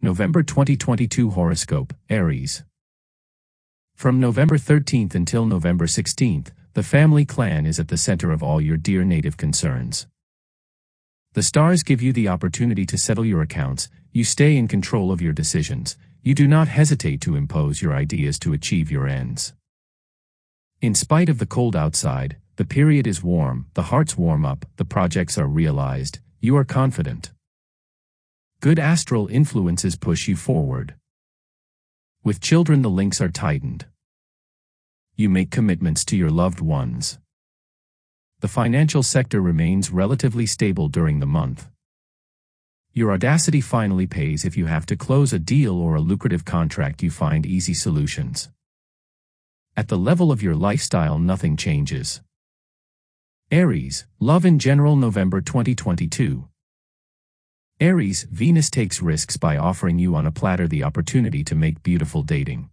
November 2022 horoscope, Aries. From November 13th until November 16th, the family clan is at the center of all your dear native concerns. The stars give you the opportunity to settle your accounts, you stay in control of your decisions, you do not hesitate to impose your ideas to achieve your ends. In spite of the cold outside, the period is warm, the hearts warm up, the projects are realized, you are confident. Good astral influences push you forward. With children, the links are tightened. You make commitments to your loved ones. The financial sector remains relatively stable during the month. Your audacity finally pays if you have to close a deal or a lucrative contract, you find easy solutions. At the level of your lifestyle, nothing changes. Aries, love in general, November 2022. Aries, Venus takes risks by offering you on a platter the opportunity to make beautiful dating.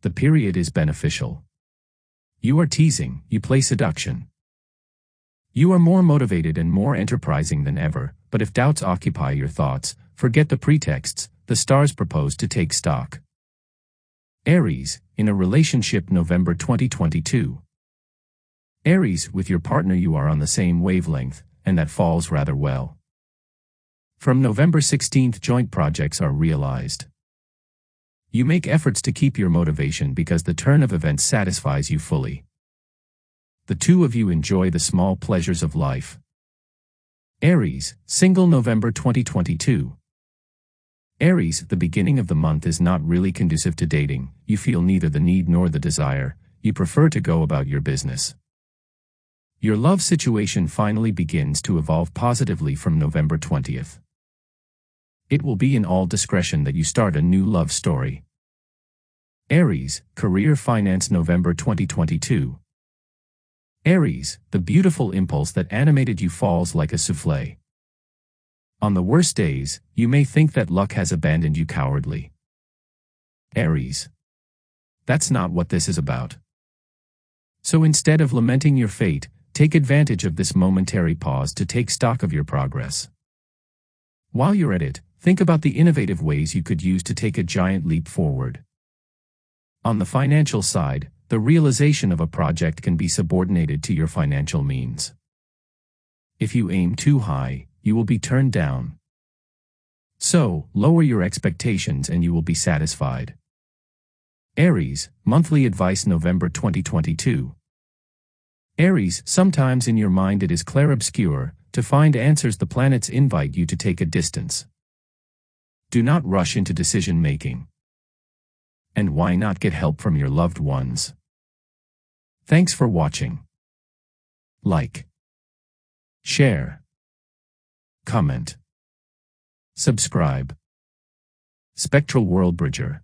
The period is beneficial. You are teasing, you play seduction. You are more motivated and more enterprising than ever, but if doubts occupy your thoughts, forget the pretexts, the stars propose to take stock. Aries, in a relationship, November 2022. Aries, with your partner you are on the same wavelength, and that falls rather well. From November 16th, joint projects are realized. You make efforts to keep your motivation because the turn of events satisfies you fully. The two of you enjoy the small pleasures of life. Aries, single, November 2022. Aries, the beginning of the month is not really conducive to dating, you feel neither the need nor the desire, you prefer to go about your business. Your love situation finally begins to evolve positively from November 20th. It will be in all discretion that you start a new love story. Aries, career, finance, November 2022. Aries, the beautiful impulse that animated you falls like a souffle. On the worst days, you may think that luck has abandoned you cowardly. Aries, that's not what this is about. So instead of lamenting your fate, take advantage of this momentary pause to take stock of your progress. While you're at it, think about the innovative ways you could use to take a giant leap forward. On the financial side, the realization of a project can be subordinated to your financial means. If you aim too high, you will be turned down. So, lower your expectations and you will be satisfied. Aries, monthly advice, November 2022. Aries, sometimes in your mind it is clair-obscur, to find answers the planets invite you to take a distance. Do not rush into decision-making. And why not get help from your loved ones? Thanks for watching. Like, share, comment, subscribe. Spectral World Bridger.